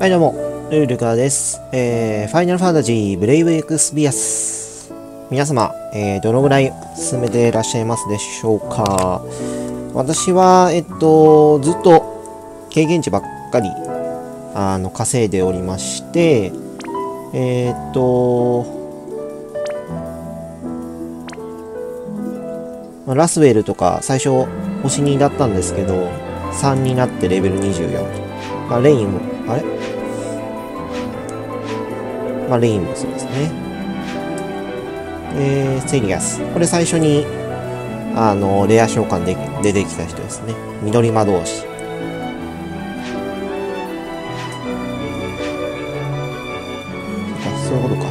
はいどうも、ルールカーです。ファイナルファンタジーブレイブエクスピアス。皆様、どのぐらい進めていらっしゃいますでしょうか。私は、ずっと経験値ばっかり、稼いでおりまして、ラスウェルとか最初星2だったんですけど、3になってレベル24。まあ、レインも、あれまあ、レインもそうですね。セリアス。これ最初に、レア召喚で出てきた人ですね。緑魔導士。あ、そういうことか。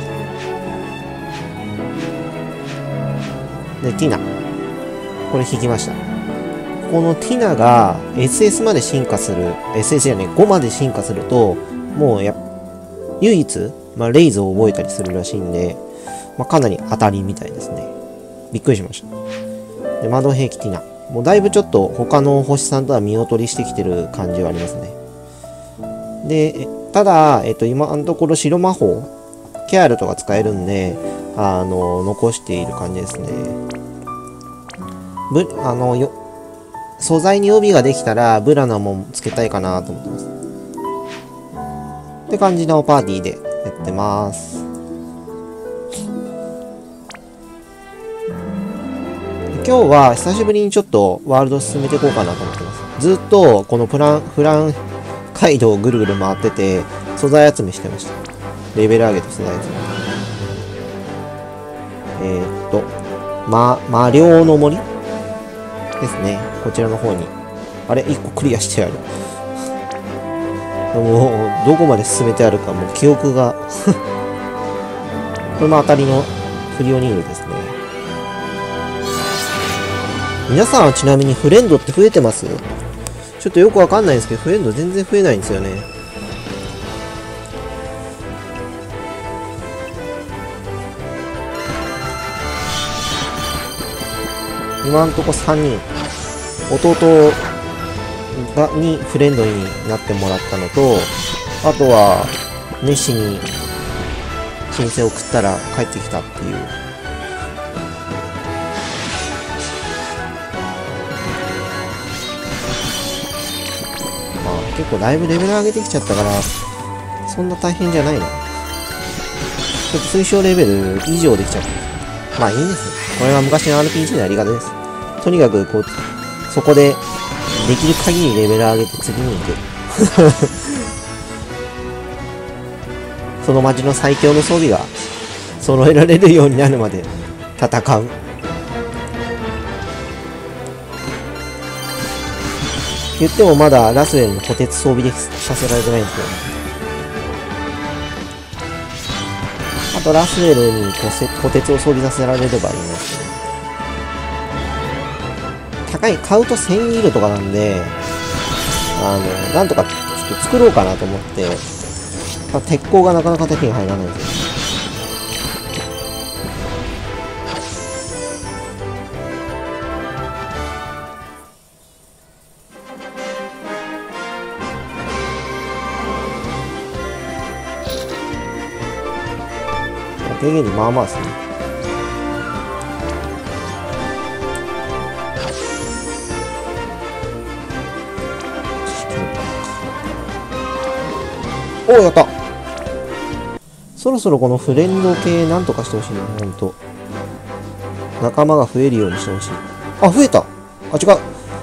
で、ティナ。これ引きました。このティナが SS まで進化する、SS じゃねえ、5まで進化すると、もう唯一、まあ、レイズを覚えたりするらしいんで、まあ、かなり当たりみたいですね。びっくりしました。で、魔導兵器ティナ。もうだいぶちょっと他の星さんとは見劣りしてきてる感じはありますね。で、ただ、今のところ白魔法、ケアルとか使えるんで、残している感じですね。素材に帯ができたら、ブラナもつけたいかなと思ってます。って感じのパーティーでやってます。今日は久しぶりにちょっとワールド進めていこうかなと思ってます。ずっとこのフラン街道をぐるぐる回ってて、素材集めしてました。レベル上げと素材集め。魔領の森ですね。こちらの方に。あれ ?1 個クリアしてある。もう、どこまで進めてあるか、もう記憶が。これも当たりのフリオニールですね。皆さんはちなみにフレンドって増えてます？ちょっとよくわかんないんですけど、フレンド全然増えないんですよね。今んとこ3人。弟にフレンドになってもらったのと、あとは、熱心に申請を送ったら帰ってきたっていう。まあ結構だいぶレベル上げてきちゃったから、そんな大変じゃないの。ちょっと推奨レベル以上できちゃった。まあいいんですよ。これは昔の RPG のやり方です。とにかく、こう、そこで、できる限りレベル上げて次に行く。その街の最強の装備が揃えられるようになるまで戦う。言ってもまだラスウェルの虎鉄装備でさせられてないんですけど。あとラスウェルに虎鉄を装備させられればいいんですけど。買うと1000ユーロとかなんで、なんとかちょっと作ろうかなと思って、まあ、鉄鋼がなかなか手に入らないんですよ。低限にまあまあですね。おお、やった。そろそろこのフレンド系なんとかしてほしいね、ほんと。仲間が増えるようにしてほしい。あ、増えた。あ、違う。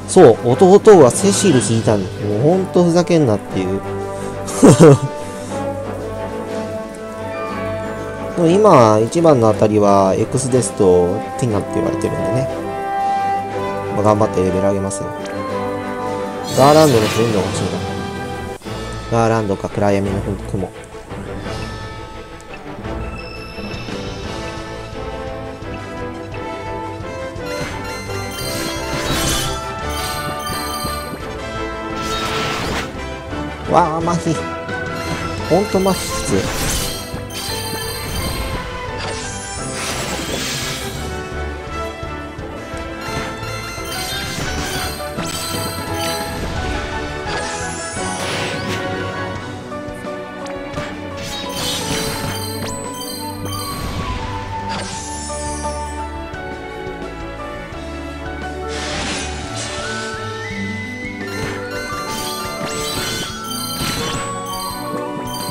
そう、弟はセシル引いたんだ。もうほんとふざけんなっていう。でも今、一番のあたりは、エクスデスとティナって言われてるんでね。まあ、頑張ってレベル上げますよ。ガーランドのフレンドが欲しいな。ガーランドか暗闇の雲。わあ、麻痺。ほんと麻痺きつい。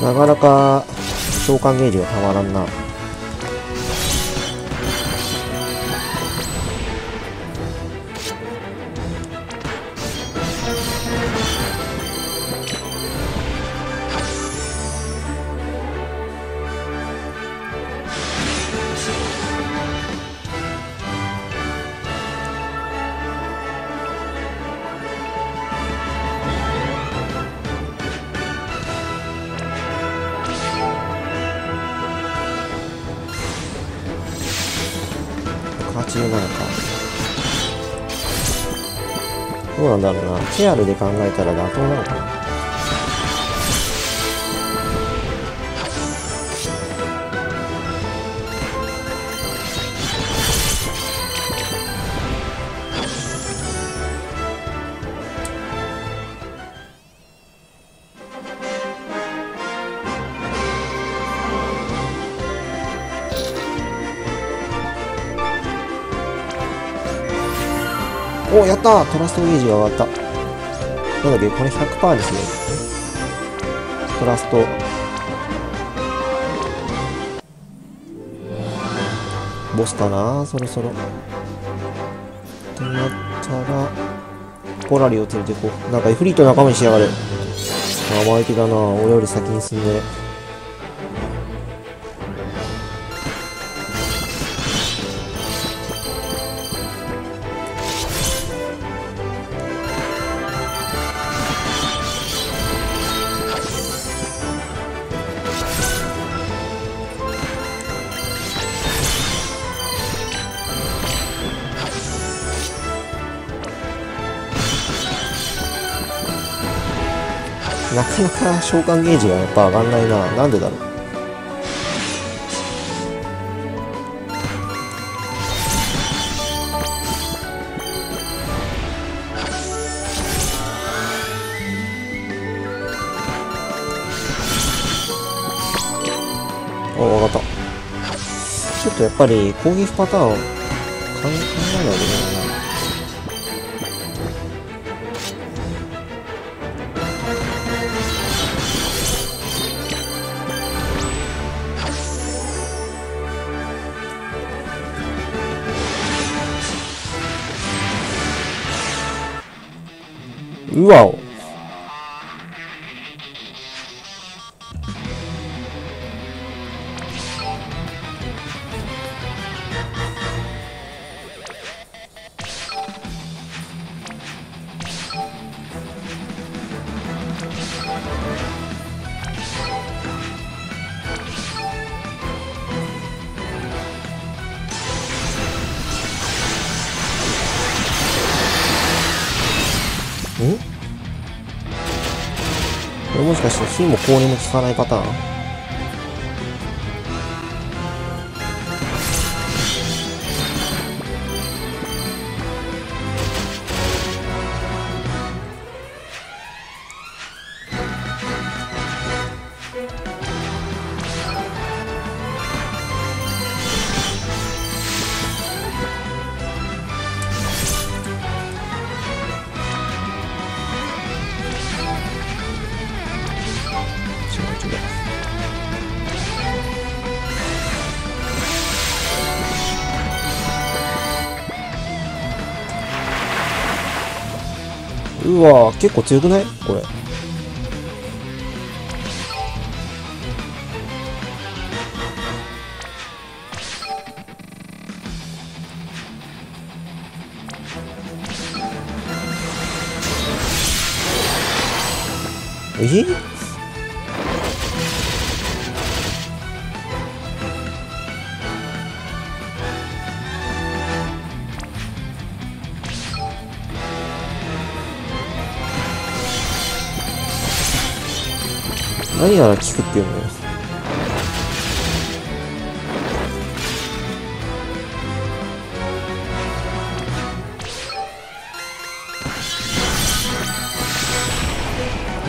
なかなか召喚ゲージがたまらんな。どうなんだろうな、チェアルで考えたら妥当なのかな。お、やったー、トラストゲージが上がった。なんだっけ、これ 100% ですね。トラスト。ボスかな、そろそろ。ってなったら、ポラリを連れてこう。なんかイフリート仲間にしやがる。生意気だな、俺より先に進んで。なかなか召喚ゲージがやっぱ上がんないな。なんでだろう。お、分かった。ちょっとやっぱり攻撃パターンを考えないといけない。うわお、これもしかして火も氷も効かないパターン？うわー、結構強くない？これ。え？何やら効くっていうのよ。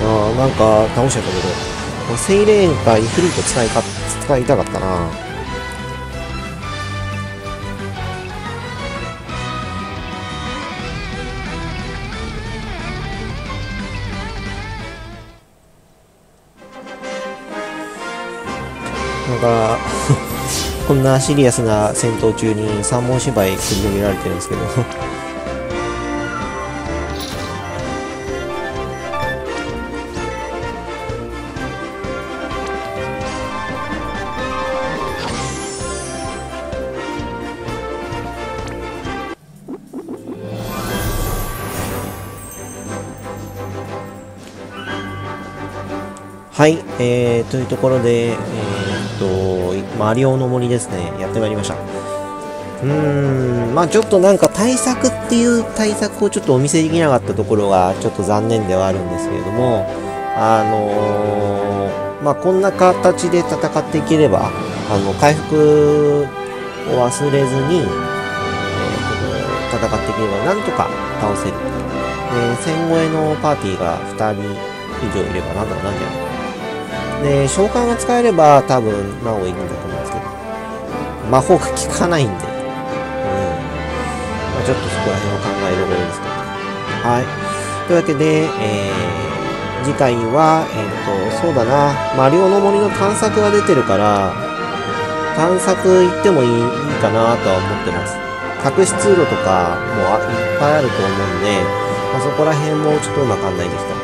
ああ、なんか倒しちゃったけど、これセイレーンかイフリート使いたかったな。なんかこんなシリアスな戦闘中に三本芝居繰り広げられてるんですけどはい、というところで、マリオの森ですね、やってまいりました。まあちょっとなんか対策っていう対策をちょっとお見せできなかったところがちょっと残念ではあるんですけれども、まあこんな形で戦っていければ、回復を忘れずに、戦っていければなんとか倒せる。戦後へのパーティーが2人以上いればなんとかなんじゃないか。で、召喚が使えれば多分なおいいんだと思うんですけど、魔法が効かないんで、まあ、ちょっとそこら辺を考えどころですけど、はい。というわけで、次回は、そうだな、マリオの森の探索が出てるから、探索行ってもいいかなとは思ってます。隠し通路とかもいっぱいあると思うんで、まあ、そこら辺もちょっとうまく案内できたら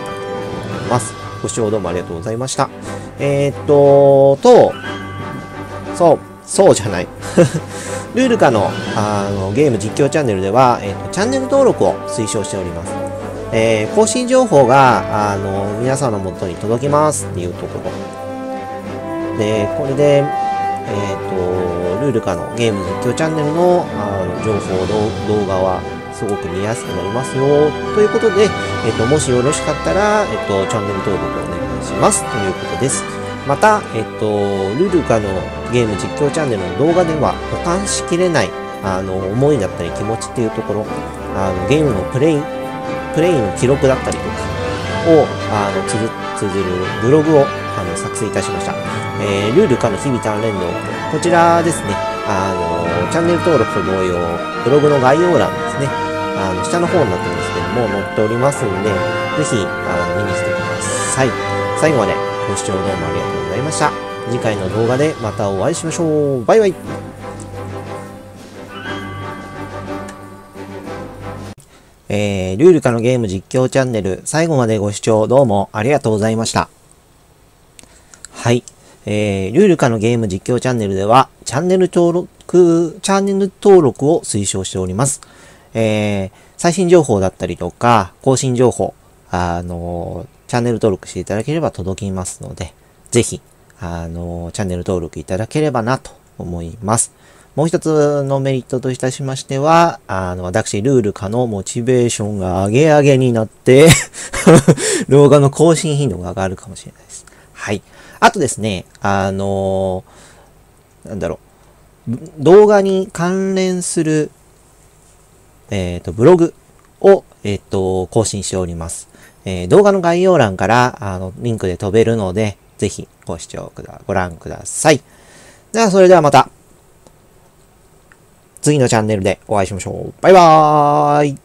と思います。ご視聴どうもありがとうございました。ルールカの、ゲーム実況チャンネルでは、チャンネル登録を推奨しております。更新情報が、皆さんの元に届きますっていうところ。で、これで、ルールカのゲーム実況チャンネルの、情報、動画は、すごく見やすくなりますよということで、もしよろしかったら、チャンネル登録お願いしますということです。また、ルルカのゲーム実況チャンネルの動画では、保管しきれない、思いだったり気持ちっていうところ、ゲームのプレイの記録だったりとかを、綴るブログを作成いたしました。ルルカの日々鍛錬のこちらですね、チャンネル登録と同様、ブログの概要欄ですね、下の方になってますけども、載っておりますんで、ぜひ、見に来てください。最後までご視聴どうもありがとうございました。次回の動画でまたお会いしましょう。バイバイ。ルールカのゲーム実況チャンネル、最後までご視聴どうもありがとうございました。はい。ルールカのゲーム実況チャンネルでは、チャンネル登録を推奨しております。最新情報だったりとか、更新情報、チャンネル登録していただければ届きますので、ぜひ、チャンネル登録いただければなと思います。もう一つのメリットといたしましては、私、ルールカのモチベーションが上げ上げになって、動画の更新頻度が上がるかもしれないです。はい。あとですね、動画に関連する、ブログを、更新しております。動画の概要欄から、リンクで飛べるので、ぜひご覧ください。では、それではまた、次のチャンネルでお会いしましょう。バイバーイ。